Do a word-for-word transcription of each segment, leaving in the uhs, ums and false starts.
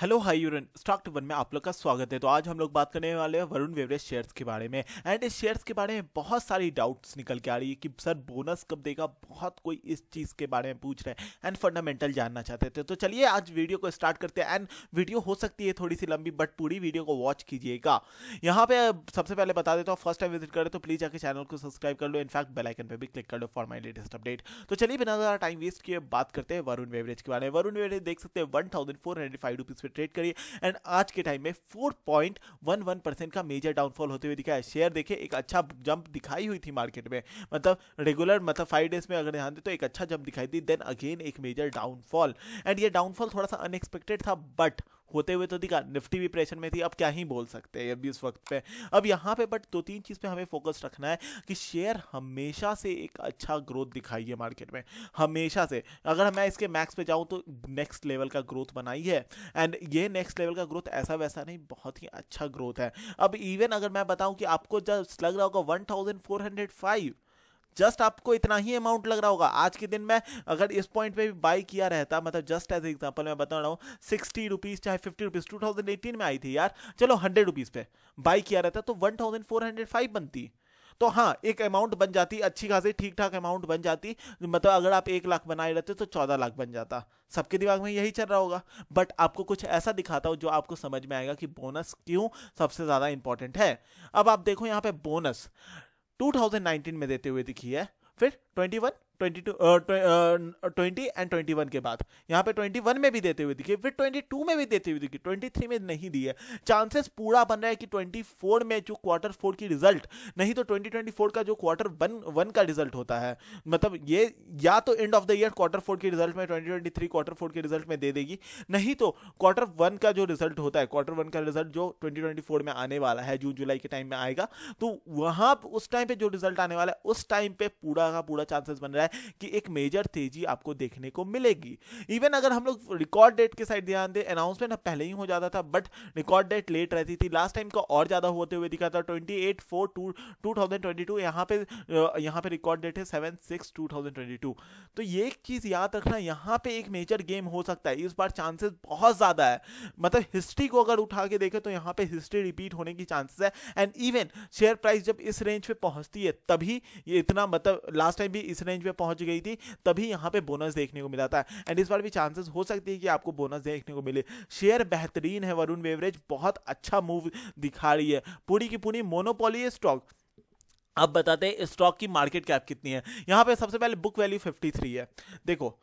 Hello hi यूरन stock to one में आप लोग का स्वागत है। तो आज हम लोग बात करने वाले हैं वरुण बेवरेज शेयर्स के बारे में। एंड इस शेयर्स के बारे में बहुत सारी डाउट्स निकल के आ रही है कि सर बोनस कब देगा, बहुत कोई इस चीज़ के बारे में पूछ रहे हैं एंड फंडामेंटल जानना चाहते थे। तो चलिए आज वीडियो को स्टार्ट करते हैं। एंड वीडियो हो सकती है थोड़ी सी लंबी, बट पूरी वीडियो को वॉच कीजिएगा। यहाँ पे सबसे पहले बता देता हूँ, फर्स्ट टाइम विजिट करें तो प्लीज़ आके चैनल को सब्सक्राइब कर लो, इनफैक्ट बेल आइकन पर भी क्लिक कर लो फॉर माय लेटेस्ट अपडेट। तो चलिए बिना ज़्यादा टाइम वेस्ट किए बात करते हैं वरुण बेवरेज के बारे में। वरुण बेवरेज देख सकते हैं one thousand four hundred five rupees trade करिए एंड आज के टाइम में चार पॉइंट एक एक परसेंट का मेजर डाउनफॉल होते हुए दिखा है। शेयर देखिए एक अच्छा जंप दिखाई हुई थी मार्केट में, मतलब रेगुलर मतलब फाइव डेज में अगर ध्यान दें तो एक अच्छा जंप दिखाई दी, देन अगेन एक मेजर डाउनफॉल। एंड ये डाउनफॉल थोड़ा सा अनएक्सपेक्टेड था बट होते हुए तो दिखा। निफ्टी भी प्रेशर में थी, अब क्या ही बोल सकते हैं अभी इस वक्त पे अब यहाँ पे। बट दो तीन चीज़ पे हमें फोकस रखना है कि शेयर हमेशा से एक अच्छा ग्रोथ दिखाई है मार्केट में, हमेशा से। अगर मैं इसके मैक्स पे जाऊँ तो नेक्स्ट लेवल का ग्रोथ बनाई है एंड ये नेक्स्ट लेवल का ग्रोथ ऐसा वैसा नहीं, बहुत ही अच्छा ग्रोथ है। अब इवन अगर मैं बताऊँ कि आपको जस्ट लग रहा होगा one thousand four hundred five just आपको इतना ही अमाउंट लग रहा होगा। आज के दिन में अगर इस पॉइंट पे भी बाई किया रहता, मतलब जस्ट एज एग्जांपल मैं बता रहा हूँ, सिक्सटी रुपीज़ चाहे fifty rupees two thousand eighteen में आई थी यार, चलो हंड्रेड रुपीज़ पे बाई किया रहता तो one thousand four hundred five बनती। तो हाँ एक अमाउंट बन जाती, अच्छी खासी ठीक ठाक अमाउंट बन जाती, मतलब अगर आप एक लाख बनाए रहते तो चौदह लाख बन जाता। सबके दिमाग में यही चल रहा होगा। बट आपको कुछ ऐसा दिखाता हूँ जो आपको समझ में आएगा कि बोनस क्यों सबसे ज़्यादा इंपॉर्टेंट है। अब आप देखो यहाँ पे बोनस दो हज़ार उन्नीस में देते हुए दिखी है, फिर इक्कीस, बाईस, बीस एंड इक्कीस के बाद यहाँ पे इक्कीस में भी देते हुए दिखी, फिर बाईस में भी देते हुए दिखी, तेईस में नहीं दी है। चांसेस पूरा बन रहा है कि चौबीस में जो क्वार्टर फोर की रिजल्ट, नहीं तो दो हज़ार चौबीस का जो क्वार्टर वन वन का रिजल्ट होता है, मतलब ये या तो end of the year quarter four के रिजल्ट में, दो हज़ार तेईस क्वार्टर फोर के रिजल्ट में दे देगी, नहीं तो क्वार्टर वन का जो रिजल्ट होता है, क्वार्टर वन का रिजल्ट जो दो हज़ार चौबीस में आने वाला है जून जुलाई के टाइम में आएगा, तो वहाँ उस टाइम पे जो रिजल्ट आने वाला है उस टाइम पे पूरा का पूरा चांसेस बन रहा है कि एक मेजर तेजी आपको देखने को मिलेगी। इवन अगर हम लोग रिकॉर्ड डेट के साइड ध्यान दें, अनाउंसमेंट अब पहले ही हो जाता था बट रिकॉर्ड डेट लेट रहती थी। लास्ट टाइम का और ज्यादा होते हुए दिखा था अट्ठाईस चार दो हज़ार बाईस, यहां पे यहां पे रिकॉर्ड डेट है सात छह दो हज़ार बाईस। तो ये एक चीज याद रखना, यहां पे एक मेजर गेम हो सकता है। इस बार चांसेस बहुत ज्यादा है, मतलब हिस्ट्री को अगर उठा के देखें तो यहां पे हिस्ट्री रिपीट होने की चांसेस है। एंड इवन शेयर प्राइस जब इस रेंज पे पहुंचती है तभी ये इतना, मतलब लास्ट टाइम भी इस रेंज में पहुंच गई थी तभी यहाँ पे बोनस देखने को मिला था। एंड इस बार भी चांसेस हो सकती है कि आपको बोनस देखने को मिले। शेयर बेहतरीन है, वरुण बेवरेज बहुत अच्छा मूव दिखा रही है, पूरी की पूरी मोनोपोली है स्टॉक। अब बताते हैं स्टॉक की मार्केट कैप कितनी है। यहाँ पे सबसे पहले बुक वैल्यू फिफ्टी थ्री है। देखो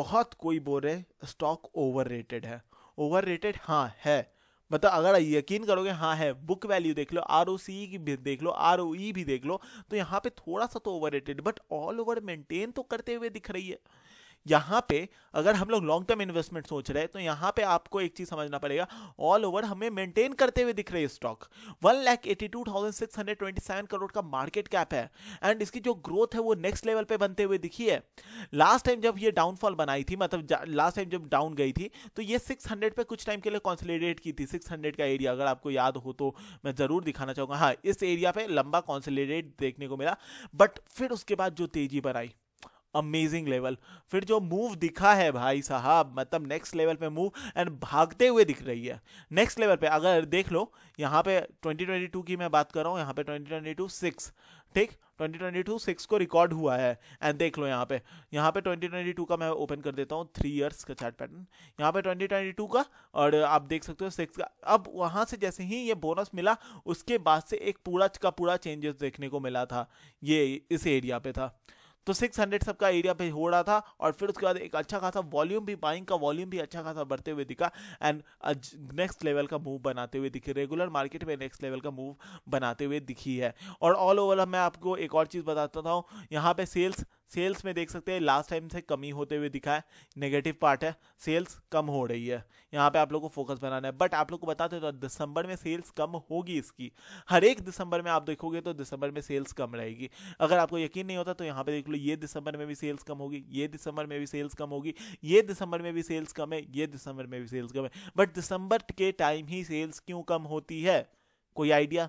बहुत कोई बोल रहे स्टॉक ओवर रेटेड है, ओवर रेटेड हाँ है, मतलब अगर यकीन करोगे हाँ है। बुक वैल्यू देख लो, आरओसी की भी देख लो, आरओई भी देख लो, तो यहाँ पे थोड़ा सा तो overrated but all over maintain तो करते हुए दिख रही है। यहाँ पे अगर हम लोग लॉन्ग टर्म इन्वेस्टमेंट सोच रहे हैं तो यहाँ पे आपको एक चीज समझना पड़ेगा, ऑल ओवर हमें मेंटेन करते हुए दिख रही है stock. One lakh eighty two thousand six hundred twenty seven crore का मार्केट कैप है एंड इसकी जो ग्रोथ है वो नेक्स्ट लेवल पे बनते हुए दिखी है। लास्ट टाइम जब ये डाउनफॉल बनाई थी, मतलब लास्ट टाइम जब डाउन गई थी तो ये सिक्स हंड्रेड पे कुछ टाइम के लिए कॉन्सोलिडेट की थी। सिक्स हंड्रेड का एरिया अगर आपको याद हो तो मैं जरूर दिखाना चाहूंगा। हाँ इस एरिया पे लंबा कॉन्सोलिडेट देखने को मिला बट फिर उसके बाद जो तेजी बनाई अमेजिंग लेवल, फिर जो मूव दिखा है भाई साहब, मतलब नेक्स्ट लेवल पे मूव एंड भागते हुए दिख रही है नेक्स्ट लेवल पे। अगर देख लो यहाँ पे दो हज़ार बाईस की मैं बात कर रहा हूँ, यहाँ पे दो हज़ार बाईस सिक्स, ठीक दो हज़ार बाईस सिक्स को रिकॉर्ड हुआ है। एंड देख लो यहाँ पे, यहाँ पे दो हज़ार बाईस का मैं ओपन कर देता हूँ थ्री इयर्स का चार्ट पैटर्न, यहाँ पे दो हज़ार बाईस का, और आप देख सकते हो सिक्स का। अब वहाँ से जैसे ही ये बोनस मिला उसके बाद से एक पूरा का पूरा चेंजेस देखने को मिला था, ये इस एरिया पे था तो छह सौ सबका एरिया पे हो रहा था। और फिर उसके बाद एक अच्छा खासा वॉल्यूम भी, बाइंग का वॉल्यूम भी अच्छा खासा बढ़ते हुए दिखा एंड नेक्स्ट लेवल का मूव बनाते हुए दिखी, रेगुलर मार्केट में नेक्स्ट लेवल का मूव बनाते हुए दिखी है। और ऑल ओवर मैं आपको एक और चीज़ बताता था, यहाँ पे सेल्स, सेल्स में देख सकते हैं लास्ट टाइम से कमी होते हुए दिखा है, नेगेटिव पार्ट है, सेल्स कम हो रही है। यहाँ पे आप लोगों को फोकस बनाना है बट आप लोगों को बताते तो दिसंबर में सेल्स कम होगी इसकी, हर एक दिसंबर में आप देखोगे तो दिसंबर में सेल्स कम रहेगी। अगर आपको यकीन नहीं होता तो यहाँ पे देख लो, ये दिसंबर में भी सेल्स कम होगी, ये दिसंबर में भी सेल्स कम होगी, ये दिसंबर में भी सेल्स कम है, ये दिसंबर में भी सेल्स कम है। बट दिसंबर के टाइम ही सेल्स क्यों कम होती है, कोई आइडिया?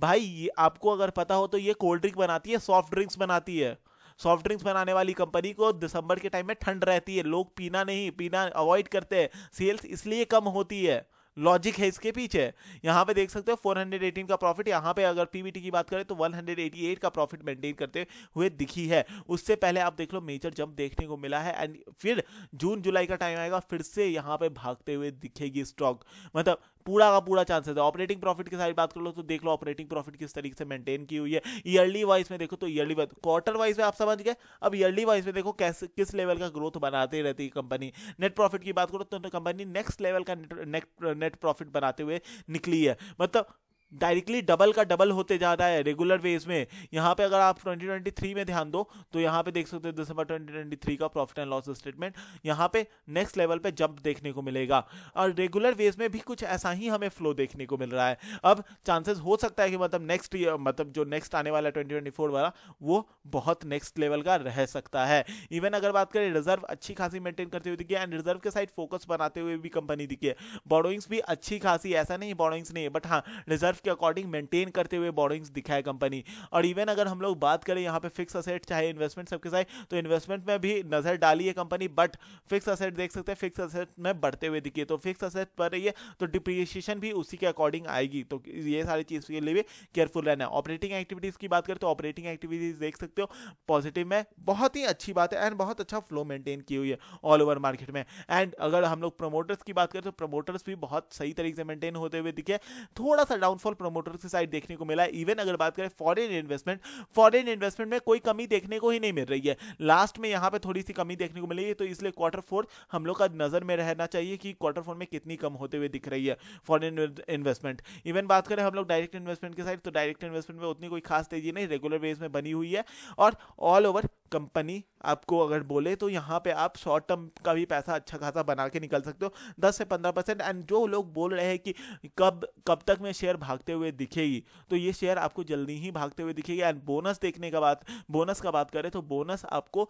भाई ये आपको अगर पता हो तो ये कोल्ड ड्रिंक बनाती है, सॉफ्ट ड्रिंक्स बनाती है, सॉफ्ट ड्रिंक्स बनाने वाली कंपनी को दिसंबर के टाइम में ठंड रहती है, लोग पीना नहीं पीना अवॉइड करते हैं, सेल्स इसलिए कम होती है, लॉजिक है इसके पीछे। यहाँ पे देख सकते हो चार सौ अठारह का प्रॉफिट, यहाँ पे अगर पीवीटी की बात करें तो एक सौ अठासी का प्रॉफिट मेंटेन करते हुए दिखी है। उससे पहले आप देख लो मेजर जंप देखने को मिला है एंड फिर जून जुलाई का टाइम आएगा फिर से यहाँ पे भागते हुए दिखेगी स्टॉक, मतलब पूरा का पूरा चांसेस है। ऑपरेटिंग प्रॉफिट की साइड बात कर लो तो देख लो ऑपरेटिंग प्रॉफिट किस तरीके से मेंटेन की हुई है। ईयरली वाइज में देखो तो ईयरली वाइज क्वार्टर वाइज में आप समझ गए, अब ईयरली वाइज में देखो कैसे किस लेवल का ग्रोथ बनाते रहती है कंपनी। नेट प्रॉफिट की बात करो तो कंपनी नेक्स्ट लेवल का नेट नेट प्रॉफिट बनाते हुए निकली है, मतलब डायरेक्टली डबल का डबल होते जा रहा है रेगुलर वेज में। यहाँ पे अगर आप ट्वेंटी ट्वेंटी थ्री में ध्यान दो तो यहाँ पे देख सकते हो दिसंबर ट्वेंटी ट्वेंटी थ्री का प्रॉफिट एंड लॉस स्टेटमेंट, यहाँ पे नेक्स्ट लेवल पे जंप देखने को मिलेगा और रेगुलर वेज में भी कुछ ऐसा ही हमें फ्लो देखने को मिल रहा है। अब चांसेस हो सकता है कि मतलब नेक्स्ट ईयर, मतलब जो नेक्स्ट आने वाला ट्वेंटी ट्वेंटी फोर वाला, वो बहुत नेक्स्ट लेवल का रह सकता है। इवन अगर बात करें रिजर्व अच्छी खासी मेंटेन करते हुए दिखी एंड रिजर्व के साइड फोकस बनाते हुए भी कंपनी दिखी है। बोरोइंग्स भी अच्छी खासी, ऐसा नहीं बोरोइंग्स नहीं है बट हाँ रिजर्व के अकॉर्डिंग मेंटेन करते हुए बोरिंग्स दिखाए कंपनी। और इवन अगर हम लोग बात करें यहाँ पे फिक्स असेट चाहे इन्वेस्टमेंट सबके साथ, तो इन्वेस्टमेंट में भी नजर डाली है कंपनी बट फिक्स असेट देख सकते हैं फिक्स असेट में बढ़ते हुए दिखिए, तो फिक्स असेट बढ़ रही है तो डिप्रिसिएशन भी उसी के अकॉर्डिंग आएगी, तो ये सारी चीज के लिए भी केयरफुल रहना है। ऑपरेटिंग एक्टिविटीज की बात करें तो ऑपरेटिंग एक्टिविटीज देख सकते हो पॉजिटिव में, बहुत ही अच्छी बात है एंड बहुत अच्छा फ्लो मेंटेन की हुई है ऑल ओवर मार्केट में। एंड अगर हम लोग प्रमोटर्स की बात करें तो प्रमोटर्स भी बहुत सही तरीके से मेंटेन होते हुए दिखे, थोड़ा सा डाउनफॉल प्रमोटर की साइड देखने को मिला। इवन अगर बात करें फॉरेन इन्वेस्टमेंट, फॉरेन इन्वेस्टमेंट में कोई कमी देखने को ही नहीं मिल रही है, लास्ट में यहां पे थोड़ी सी कमी देखने को मिली है, तो इसलिए क्वार्टर फोर हम लोग का नजर में रहना चाहिए कि क्वार्टर फोर में कितनी कम होते हुए दिख रही है फॉरेन इन्वेस्टमेंट। इवन बात करें हम लोग डायरेक्ट इन्वेस्टमेंट की साइड तो डायरेक्ट इन्वेस्टमेंट में उतनी कोई खास तेजी नहीं, रेगुलर बेस में बनी हुई है और ऑल ओवर कंपनी आपको अगर बोले तो यहाँ पे आप शॉर्ट टर्म का भी पैसा अच्छा खासा बना के निकल सकते हो दस से पंद्रह परसेंट। एंड जो लोग बोल रहे हैं कि कब कब तक में शेयर भागते हुए दिखेगी, तो ये शेयर आपको जल्दी ही भागते हुए दिखेगी। एंड बोनस देखने का बात बोनस का बात करें तो बोनस आपको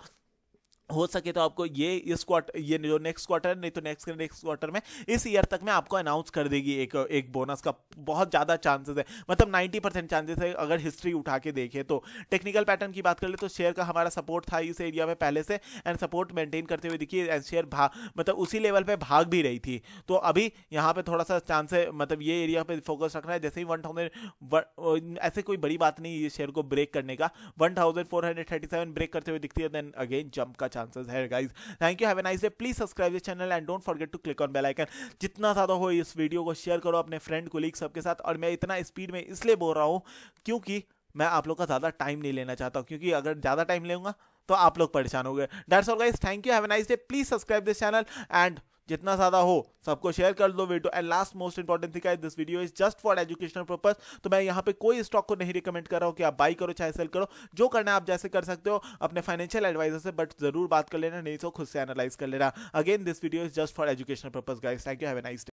हो सके तो आपको ये इस क्वार्टर, ये जो नेक्स्ट क्वार्टर नहीं तो नेक्स्ट नेक्स्ट क्वार्टर में इस ईयर तक में आपको अनाउंस कर देगी एक एक बोनस का, बहुत ज़्यादा चांसेस है, मतलब नब्बे परसेंट चांसेस है अगर हिस्ट्री उठा के देखें तो। टेक्निकल पैटर्न की बात कर ले तो शेयर का हमारा सपोर्ट था इस एरिया में पहले से एंड सपोर्ट मेंटेन करते हुए दिखिए एंड शेयर भाग मतलब उसी लेवल पर भाग भी रही थी, तो अभी यहाँ पर थोड़ा सा चांस है, मतलब ये एरिया पर फोकस रखना है। जैसे ही वन थाउजेंड ऐसे कोई बड़ी बात नहीं है शेयर को ब्रेक करने का, one thousand four hundred thirty seven break करते हुए दिखती है देन अगेन जंप का चांसेस है guys. Thank you, have a nice day, please subscribe this channel and don't forget to click on bell icon. जितना ज्यादा हो इस वीडियो को शेयर करो अपने फ्रेंड कोलीग सबके साथ। और मैं इतना स्पीड में इसलिए बोल रहा हूं क्योंकि मैं आप लोग का ज्यादा टाइम नहीं लेना चाहता, क्योंकि अगर ज्यादा टाइम लूंगा तो आप लोग परेशान हो गए। That's all guys, thank you, have a nice day, please subscribe this channel and जितना ज्यादा हो सबको शेयर कर दो video. And last most important thing, this video is just for educational purpose, तो मैं यहाँ पे कोई स्टॉक को नहीं रिकमेंड कर रहा हूँ कि आप बाई करो चाहे सेल करो, जो करना है आप जैसे कर सकते हो अपने फाइनेंशियल एडवाइजर से, बट जरूर बात कर लेना, नहीं तो खुद से एनालाइज कर लेना। Again this video is just for educational purpose guys, thank you, have a nice day.